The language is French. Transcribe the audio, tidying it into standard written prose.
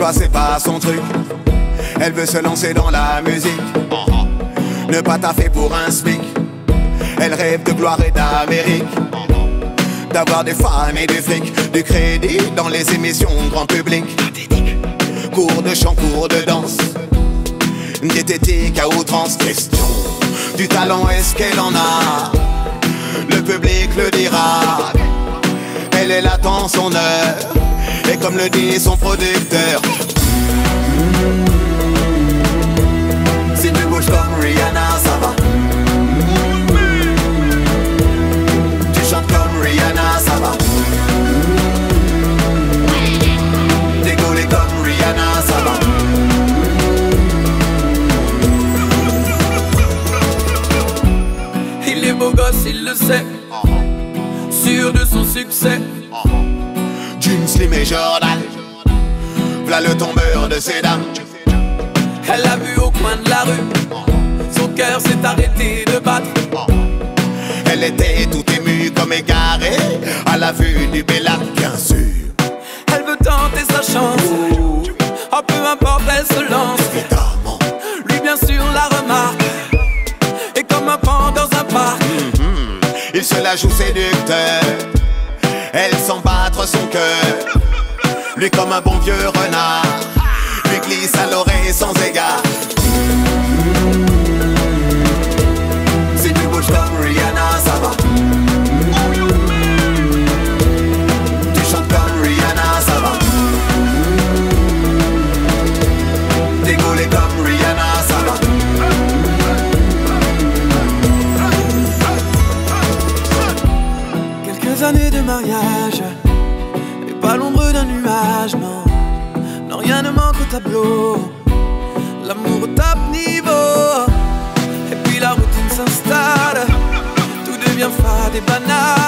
l'emploi c'est pas son truc. Elle veut se lancer dans la musique, ne pas taffer pour un smic. Elle rêve de gloire et d'Amérique, d'avoir des fans et des flics, du crédit dans les émissions grand public. Cours de chant, cours de danse, diététique à outrance. Question du talent, est-ce qu'elle en a? Le public le dira. Elle attend son heure, et comme le dit son producteur, si tu bouges comme Rihanna, ça va. Tu chantes comme Rihanna, ça va. Décoller comme Rihanna, ça va. Il est beau gosse, il le sait, sûr de son succès. Jean Slim et Jordan, v'là le tombeur de ces dames. Elle a vu au coin de la rue, son cœur s'est arrêté de battre. Elle était tout émue comme égarée à la vue du bellac, bien sûr. Elle veut tenter sa chance, oh peu importe, elle se lance. Évidemment. Lui bien sûr la remarque, et comme un pan dans un parc, il se la joue séducteur. Elle sent battre son cœur, lui comme un bon vieux renard, lui glisse à l'oreille sans égard. Si tu bouges comme Rihanna, ça va. Tu chantes comme Rihanna, ça va. Décoller comme Rihanna, ça va. Années de mariage, et pas l'ombre d'un nuage, non. Non, rien ne manque au tableau, l'amour au top niveau. Et puis la routine s'installe, tout devient fade et banal.